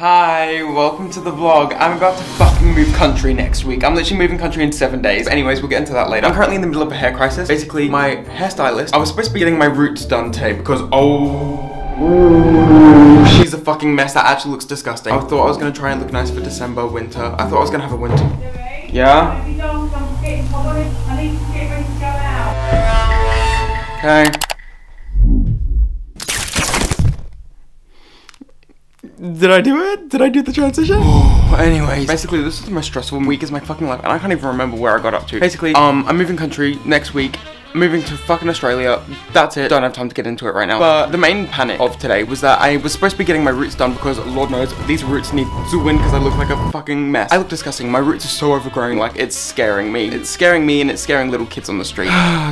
Hi, welcome to the vlog. I'm about to fucking move country next week. I'm literally moving country in 7 days. Anyways, we'll get into that later. I'm currently in the middle of a hair crisis. Basically, my hairstylist, I was supposed to be getting my roots done today because, she's a fucking mess. That actually looks disgusting. I thought I was gonna try and look nice for December, winter. I thought I was gonna have a winter. Yeah? Okay. Did I do it? Did I do the transition? Anyways, basically this is the most stressful week of my fucking life and I can't even remember where I got up to. Basically, I'm moving country next week. Moving to fucking Australia. That's it. Don't have time to get into it right now. But the main panic of today was that I was supposed to be getting my roots done because Lord knows these roots need to win because I look like a fucking mess. I look disgusting. My roots are so overgrown. Like, it's scaring me. It's scaring me and it's scaring little kids on the street.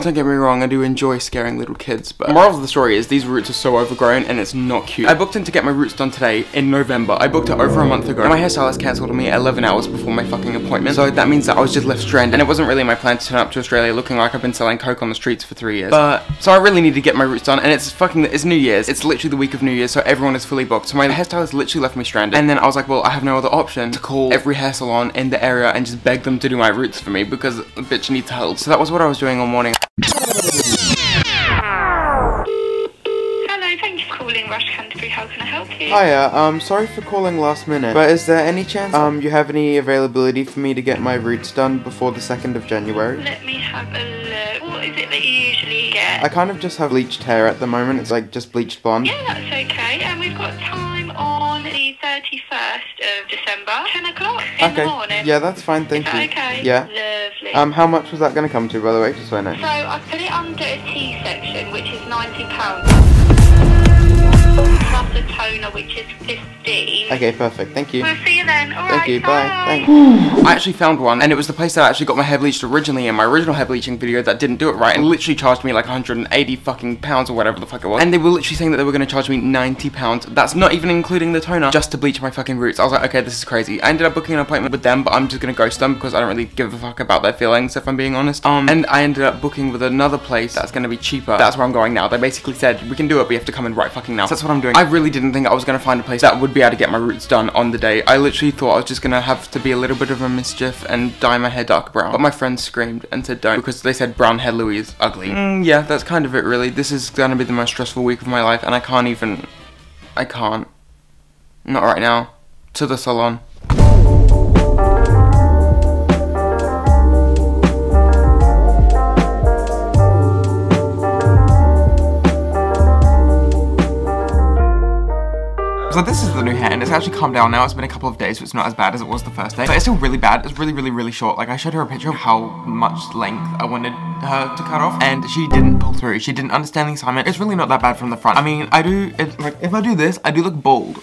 Don't get me wrong. I do enjoy scaring little kids, but the moral of the story is these roots are so overgrown and it's not cute. I booked in to get my roots done today in November. I booked it over a month ago. And my hairstylist cancelled on me 11 hours before my fucking appointment. So that means that I was just left stranded and it wasn't really my plan to turn up to Australia looking like I've been selling coke on the streets for 3 years. But so I really need to get my roots done and it's fucking, it's New Year's. It's literally the week of New Year's, so everyone is fully booked. So my hairstylist literally left me stranded. And then I was like, well, I have no other option to call every hair salon in the area and just beg them to do my roots for me because the bitch needs help. So that was what I was doing all morning. How can I help you? Hiya, sorry for calling last minute, but is there any chance, you have any availability for me to get my roots done before the 2nd of January? Let me have a look. What is it that you usually get? I kind of just have bleached hair at the moment. It's like just bleached blonde. Yeah, that's okay. And we've got time on the 31st of December, 10 o'clock in the morning. Yeah, that's fine. Thank you. Is that okay? Yeah. Lovely. How much was that going to come to, by the way, just so I know? So, I've put it under a T section, which is £90. Plus a toner, which is 15. Okay, perfect. Thank you. We'll see you then. All right, thank you. Bye. Thanks. I actually found one, and it was the place that I actually got my hair bleached originally in my original hair bleaching video that didn't do it right, and literally charged me like 180 fucking pounds or whatever the fuck it was. And they were literally saying that they were going to charge me 90 pounds. That's not even including the toner, just to bleach my fucking roots. I was like, okay, this is crazy. I ended up booking an appointment with them, but I'm just going to ghost them because I don't really give a fuck about their feelings, if I'm being honest. And I ended up booking with another place that's going to be cheaper. That's where I'm going now. They basically said, we can do it, but you have to come in right fucking now. So that's what I'm doing. I really didn't think I was going to find a place that would be able to get my roots done on the day. I literally thought I was just going to have to be a little bit of a mischief and dye my hair dark brown. But my friends screamed and said don't, because they said brown hair Louis is ugly. Yeah, that's kind of it really. This is going to be the most stressful week of my life and I can't even... I can't. Not right now. To the salon. So this is the new hair and it's actually calmed down now. It's been a couple of days, so it's not as bad as it was the first day. But it's still really bad. It's really, really, really short. Like I showed her a picture of how much length I wanted her to cut off and she didn't pull through. She didn't understand the assignment. It's really not that bad from the front. I mean, I do, like if I do this, I do look bald.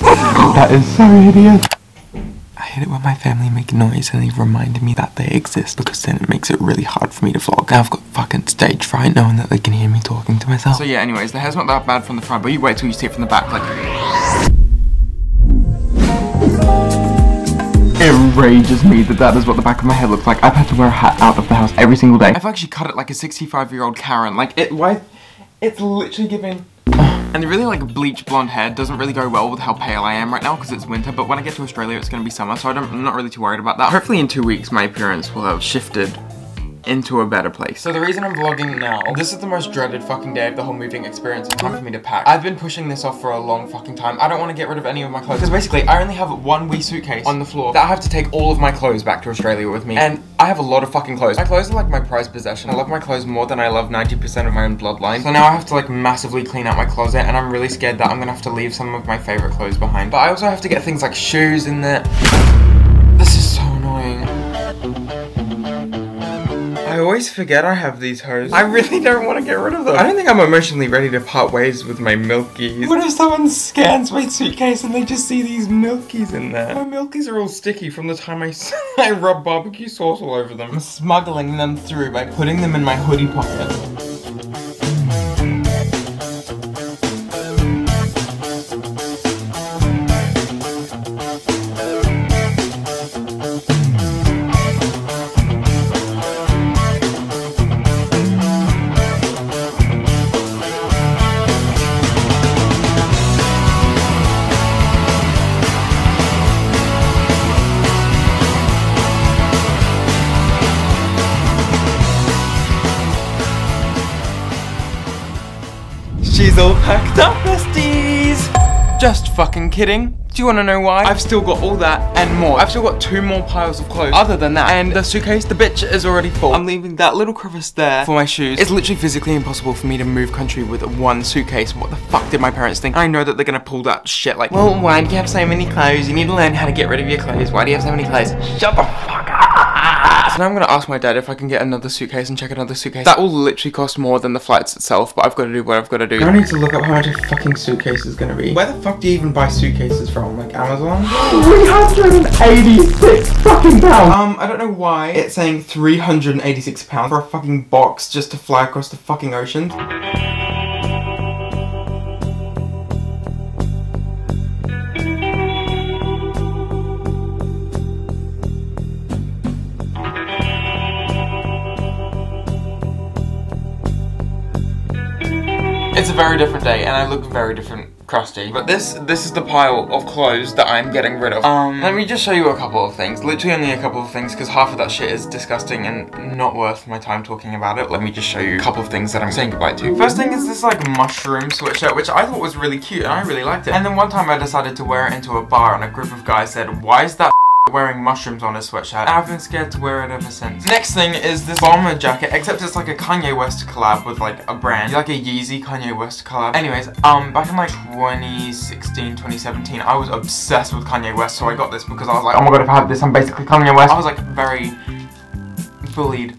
That is so hideous. I hate it when my family make noise and they remind me that they exist because then it makes it really hard for me to vlog. Now I've got fucking stage fright knowing that they can hear me talking to myself. So yeah, anyways, the hair's not that bad from the front, but you wait till you see it from the back, like... It rages me that that is what the back of my head looks like. I've had to wear a hat out of the house every single day. I've actually cut it like a 65-year-old Karen. Like, it's literally giving... And really like bleach blonde hair doesn't really go well with how pale I am right now because it's winter, but when I get to Australia it's going to be summer, so I'm not really too worried about that. Hopefully in 2 weeks my appearance will have shifted into a better place. So the reason I'm vlogging now, this is the most dreaded fucking day of the whole moving experience. It's time for me to pack. I've been pushing this off for a long fucking time. I don't want to get rid of any of my clothes because basically I only have one wee suitcase on the floor that I have to take all of my clothes back to Australia with me. And I have a lot of fucking clothes. My clothes are like my prized possession. I love my clothes more than I love 90% of my own bloodline. So now I have to like massively clean out my closet and I'm really scared that I'm gonna have to leave some of my favorite clothes behind. But I also have to get things like shoes in there. This is so annoying. I always forget I have these hoses. I really don't want to get rid of them. I don't think I'm emotionally ready to part ways with my milkies. What if someone scans my suitcase and they just see these milkies in there? My milkies are all sticky from the time I rub barbecue sauce all over them. I'm smuggling them through by putting them in my hoodie pocket. still packed up, besties! Just fucking kidding. Do you want to know why? I've still got all that and more. I've still got 2 more piles of clothes other than that. And the suitcase, the bitch, is already full. I'm leaving that little crevice there for my shoes. It's literally physically impossible for me to move country with 1 suitcase. What the fuck did my parents think? I know that they're going to pull that shit like, well, why do you have so many clothes? You need to learn how to get rid of your clothes. Why do you have so many clothes? Shut the fuck up. So now I'm going to ask my dad if I can get another suitcase and check another suitcase. That will literally cost more than the flights itself, but I've got to do what I've got to do. I need to look up how much a fucking suitcase is going to be. Where the fuck do you even buy suitcases from? Like Amazon? £386 fucking pounds! I don't know why it's saying £386 for a fucking box just to fly across the fucking ocean. It's a very different day and I look very different. Crusty. But this is the pile of clothes that I'm getting rid of. Let me just show you a couple of things. Literally only a couple of things, because half of that shit is disgusting and not worth my time talking about it. Let me just show you a couple of things that I'm saying goodbye to. First thing is this like mushroom sweatshirt, which I thought was really cute and I really liked it. And then one time I decided to wear it into a bar and a group of guys said, why is that wearing mushrooms on his sweatshirt? I've been scared to wear it ever since. Next thing is this bomber jacket, except it's like a Kanye West collab with like a brand, like a Yeezy Kanye West collab. Anyways, back in like 2016, 2017, I was obsessed with Kanye West, so I got this because I was like, oh my god, if I have this, I'm basically Kanye West. I was like very bullied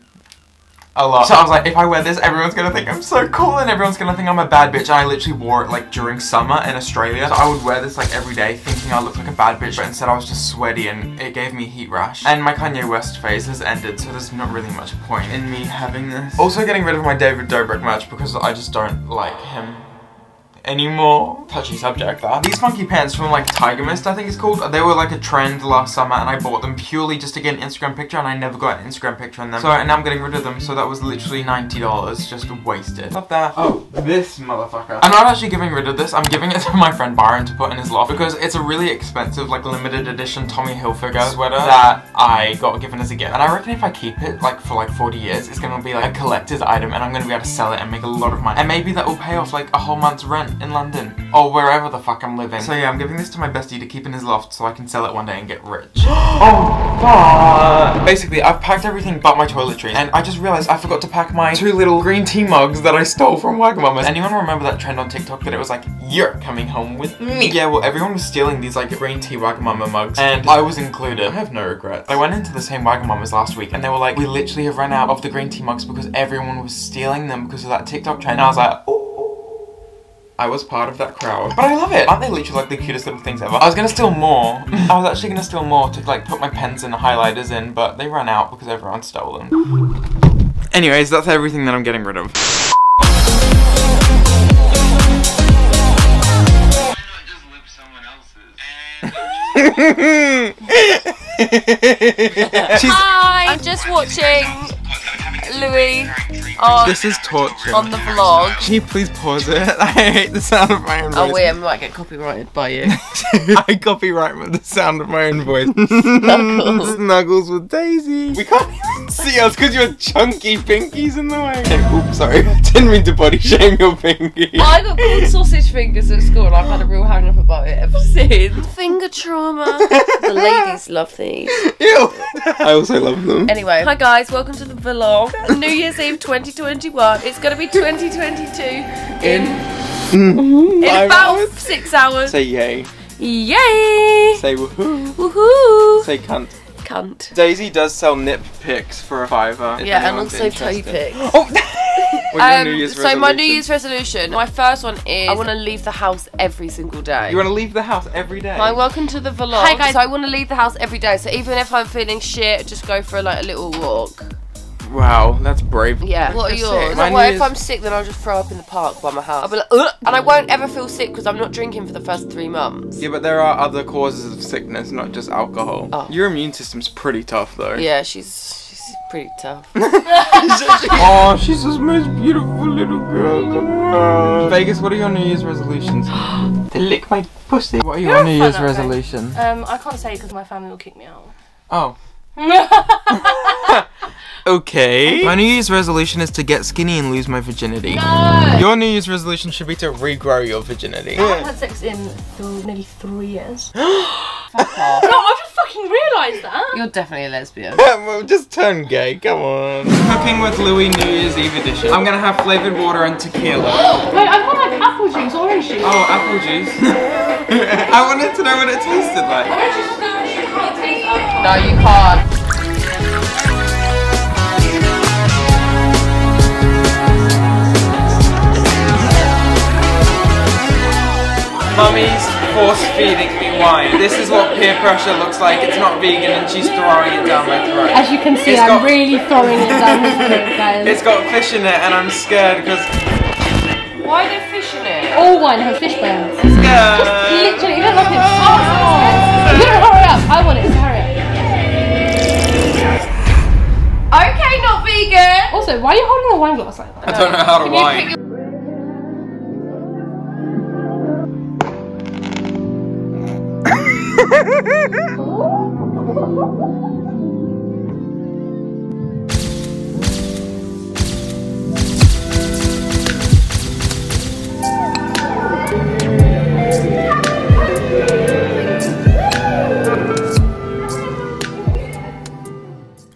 a lot. So I was like, if I wear this, everyone's gonna think I'm so cool and everyone's gonna think I'm a bad bitch. And I literally wore it like during summer in Australia. So I would wear this like every day thinking I looked like a bad bitch, but instead I was just sweaty and it gave me heat rash. And my Kanye West phase has ended, so there's not really much point in me having this. Also getting rid of my David Dobrik merch because I just don't like him anymore. Touchy subject that. These funky pants from like Tiger Mist, I think it's called, they were like a trend last summer and I bought them purely just to get an Instagram picture and I never got an Instagram picture in them. So and now I'm getting rid of them, so that was literally $90 just wasted. Love that. Oh, this motherfucker. I'm not actually giving rid of this, I'm giving it to my friend Byron to put in his loft because it's a really expensive like limited edition Tommy Hilfiger sweater that I got given as a gift. And I reckon if I keep it like for like 40 years, it's gonna be like a collector's item and I'm gonna be able to sell it and make a lot of money. And maybe that will pay off like a whole month's rent in London or wherever the fuck I'm living. So yeah, I'm giving this to my bestie to keep in his loft so I can sell it one day and get rich. Oh fuck! Basically, I've packed everything but my toiletries and I just realized I forgot to pack my 2 little green tea mugs that I stole from Wagamama's. Anyone remember that trend on TikTok that it was like, you're coming home with me? Yeah, well everyone was stealing these like green tea Wagamama mugs and I was included. I have no regrets. I went into the same Wagamama's last week and they were like, we literally have run out of the green tea mugs because everyone was stealing them because of that TikTok trend. And I was like, oh, I was part of that crowd. But I love it. Aren't they literally like the cutest little things ever? I was gonna steal more. I was actually gonna steal more to like put my pens and highlighters in, but they ran out because everyone stole them. Anyways, that's everything that I'm getting rid of. Hi! I'm just watching Louis on, this is torture. On the vlog. Can you please pause it? I hate the sound of my own voice. Oh wait, I might get copyrighted by you. I copyright with the sound of my own voice. Snuggles. Snuggles with Daisy. We can't even see us because your chunky pinkies in the way. Oh, oops, sorry. Didn't mean to body shame your pinky. I got called sausage fingers at school and I've had a real hang up about it ever since. Finger trauma. The ladies love these. Ew. I also love them. Anyway, hi guys, welcome to the vlog. New Year's Eve 2021. It's gonna be 2022 in about 6 hours. Say yay. Yay! Say woohoo. Woohoo! Say cunt. Cunt. Daisy does sell nip picks for a $5. Yeah, and also toe picks. So my New Year's resolution, my first one is I want to leave the house every single day. You want to leave the house every day? Hi, welcome to the vlog. Hey guys, so I want to leave the house every day. So even if I'm feeling shit, just go for like a little walk. Wow, that's brave. Yeah. What are yours? Like, well, if I'm sick, then I'll just throw up in the park by my house. I'll be like, ugh! And I won't ever feel sick because I'm not drinking for the first 3 months. Yeah, but there are other causes of sickness, not just alcohol. Oh. Your immune system's pretty tough, though. Yeah, she's pretty tough. Oh, she's the most beautiful little girl. Vegas, what are your New Year's resolutions? They lick my pussy. What are your New Year's resolution? I can't say because my family will kick me out. Oh. Okay. My New Year's resolution is to get skinny and lose my virginity. No. Your New Year's resolution should be to regrow your virginity. I haven't had sex in nearly 3 years. Fuck off. No, I just fucking realised that. You're definitely a lesbian. Well, just turn gay, come on. Cooking with Louis New Year's Eve edition. I'm gonna have flavoured water and tequila. Wait, I've got like apple juice, orange juice. Oh, apple juice. I wanted to know what it tasted like. Orange juice is orange juice, you can't taste alcohol. No, you can't. Mummy's force feeding me wine. This is what peer pressure looks like. It's not vegan and she's throwing it down my throat. As you can see, I'm really throwing it down my throat, guys. It's got fish in it and I'm scared because... Why are there fish in it? All wine has fish bones. Scared. Just literally, you don't like it. Oh, you don't hurry up. I want it, so hurry up. Okay, not vegan. Also, why are you holding a wine glass like that? I don't know how to wine.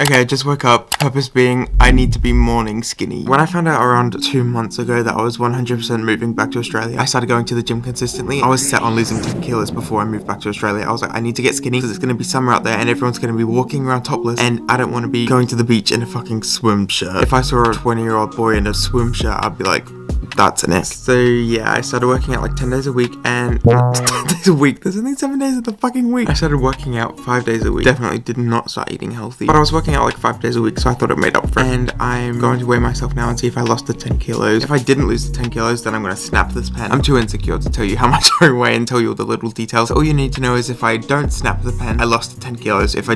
Okay, I just woke up, purpose being I need to be morning skinny. When I found out around 2 months ago that I was 100% moving back to Australia, I started going to the gym consistently. I was set on losing 10 kilos before I moved back to Australia. I was like, I need to get skinny because it's going to be summer out there and everyone's going to be walking around topless and I don't want to be going to the beach in a fucking swim shirt. If I saw a 20-year-old boy in a swim shirt, I'd be like, that's an X. So yeah, I started working out like 10 days a week and... 10 days a week? There's only 7 days of the fucking week. I started working out 5 days a week. Definitely did not start eating healthy. But I was working out like 5 days a week, so I thought it made up for it. And I'm going to weigh myself now and see if I lost the 10 kilos. If I didn't lose the 10 kilos, then I'm going to snap this pen. I'm too insecure to tell you how much I weigh and tell you all the little details. All you need to know is if I don't snap the pen, I lost the 10 kilos. If I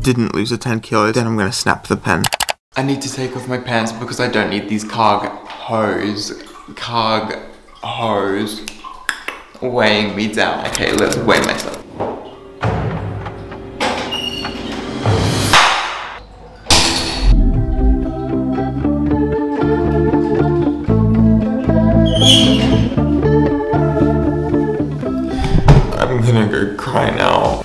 didn't lose the 10 kilos, then I'm going to snap the pen. I need to take off my pants because I don't need these cargo hose weighing me down. Okay, let's weigh myself. I'm gonna go cry now.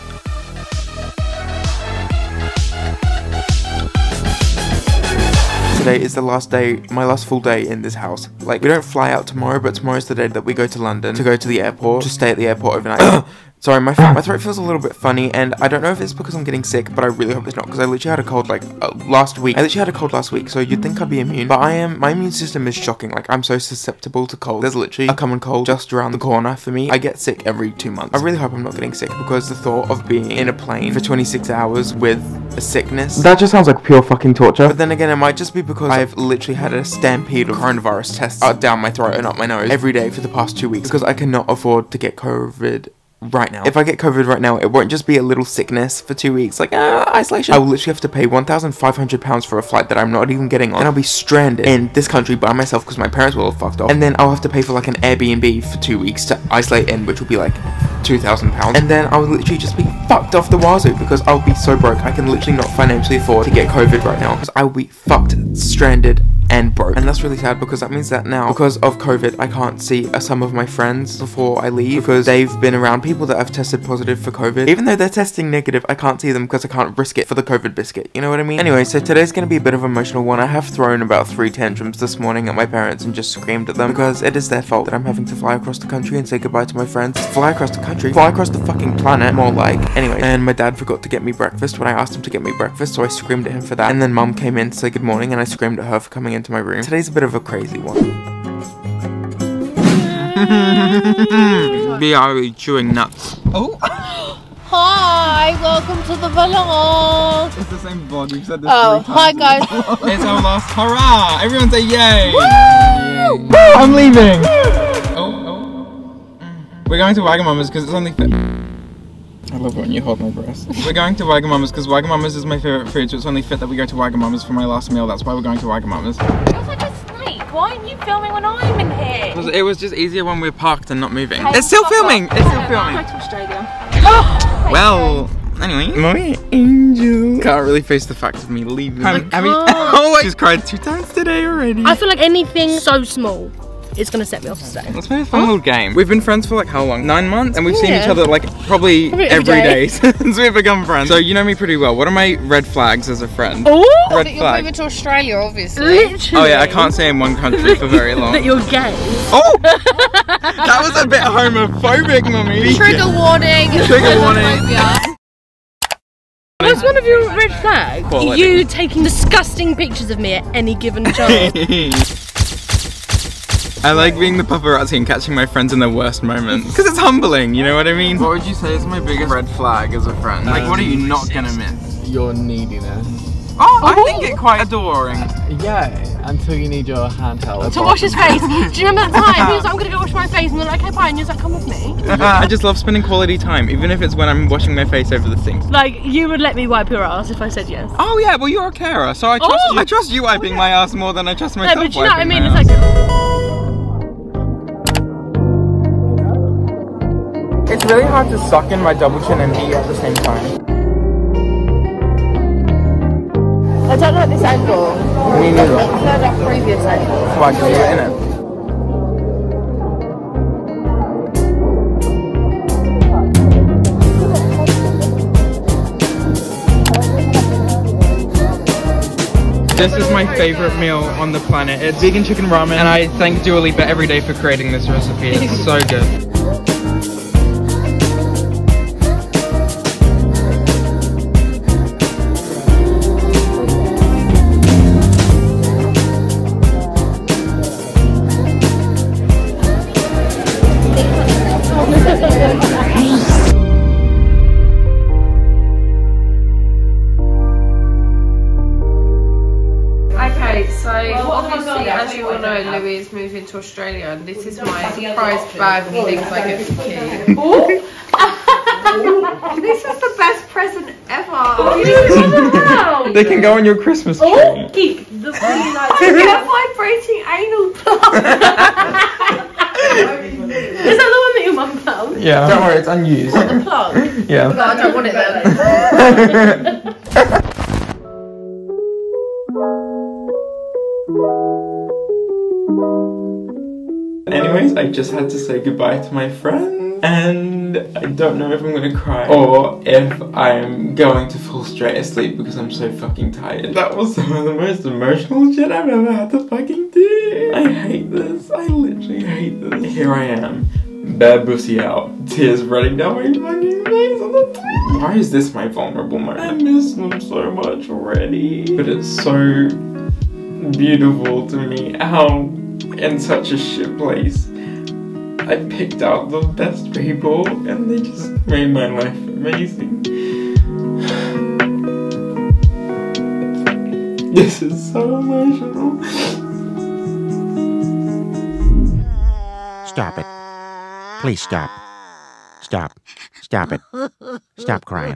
Today is the last day, my last full day in this house. Like, we don't fly out tomorrow, but tomorrow's the day that we go to London to go to the airport, to stay at the airport overnight. Sorry, my throat feels a little bit funny, and I don't know if it's because I'm getting sick, but I really hope it's not, because I literally had a cold, like, last week. I literally had a cold last week, so you'd think I'd be immune, but I am. My immune system is shocking. Like, I'm so susceptible to cold. There's literally a common cold just around the corner for me. I get sick every 2 months. I really hope I'm not getting sick, because the thought of being in a plane for 26 hours with a sickness, that just sounds like pure fucking torture. But then again, it might just be because I've literally had a stampede of coronavirus tests down my throat and up my nose every day for the past 2 weeks, because I cannot afford to get COVID right now. If I get COVID right now, it won't just be a little sickness for 2 weeks, like, isolation. I will literally have to pay £1,500 for a flight that I'm not even getting on, and I'll be stranded in this country by myself because my parents will have fucked off, and then I'll have to pay for, like, an Airbnb for 2 weeks to isolate in, which will be, like, £2,000, and then I will literally just be fucked off the wazoo because I'll be so broke. I can literally not financially afford to get COVID right now because I'll be fucked, stranded, and broke. And that's really sad because that means that now, because of COVID, I can't see some of my friends before I leave because they've been around people that have tested positive for COVID. Even though they're testing negative, I can't see them because I can't risk it for the COVID biscuit. You know what I mean? Anyway, so today's gonna be a bit of an emotional one. I have thrown about 3 tantrums this morning at my parents and just screamed at them because it is their fault that I'm having to fly across the country and say goodbye to my friends. Fly across the country? Fly across the fucking planet? More like. Anyway, and my dad forgot to get me breakfast when I asked him to get me breakfast, so I screamed at him for that. And then mum came in to say good morning and I screamed at her for coming in to my room. Today's a bit of a crazy one. BRE chewing nuts. Oh! Hi, welcome to the vlog. It's the same vlog, we've said this 3 times. Oh, hi guys. It's our last hurrah! Everyone say yay! Woo! Yay. Woo! I'm leaving! Woo! Oh, oh. We're going to Wagamama's because it's only I love when you hold my breast. We're going to Wagamama's because Wagamama's is my favourite food, so it's only fit that we go to Wagamama's for my last meal. That's why we're going to Wagamama's. It was like a snake. Why aren't you filming when I'm in here? Because it was just easier when we were parked and not moving. It's still filming! It's still filming! Well, Anyway. My angel. Can't really face the fact of me leaving. Oh, she's cried 2 times today already. I feel like anything so small is going to set me off today. Let's play a fun little game. We've been friends for like how long? 9 months? And we've seen each other like probably every day since we've become friends. So you know me pretty well. What are my red flags as a friend? Oh! Red flag. You're moving to Australia, obviously. Literally. Oh yeah, I can't stay in one country for very long. That you're gay. Oh! That was a bit homophobic, mummy. Trigger warning. Trigger warning. What's one of your red flags? Quality. You taking disgusting pictures of me at any given time. I like being the paparazzi and catching my friends in their worst moments. Because it's humbling, you know what I mean? What would you say is my biggest red flag as a friend? Like, what are you not gonna miss? Your neediness. Oh, I think it's quite adoring. Yeah, until you need your handheld. To wash his face. Do you remember that time? He was like, I'm gonna go wash my face. And we're like, okay, bye. And he was like, come with me. I just love spending quality time, even if it's when I'm washing my face over the sink. Like, you would let me wipe your ass if I said yes. Oh, yeah, well, you're a carer, so I trust you. I trust you wiping my ass more than I trust myself wiping my ass. No, but you know what I mean? It's like... It's really hard to suck in my double chin and eat at the same time. I don't like this angle. Me neither. I prefer that previous angle. Why? Because you're in it. This is my favourite meal on the planet. It's vegan chicken ramen, and I thank Dua Lipa every day for creating this recipe. It's so good. Louis moving to Australia, and this is my prized bag and things I get for kids. This is the best present ever. They can go on your Christmas tree. Oh, geek! The really like vibrating anal plug. Is that the one that your mum found? Yeah. Don't worry, it's unused. The plug. Yeah. But I don't want it there. Anyways, I just had to say goodbye to my friend, and I don't know if I'm gonna cry or if I'm going to fall straight asleep because I'm so fucking tired. That was some of the most emotional shit I've ever had to fucking do. I hate this. I literally hate this. Here I am, bare pussy out, tears running down my fucking face on the top. Why is this my vulnerable moment? I miss them so much already. But it's so beautiful to me how in such a shit place I picked out the best people and they just made my life amazing. This is so emotional. Stop it. Please stop. Stop. Stop it. Stop crying.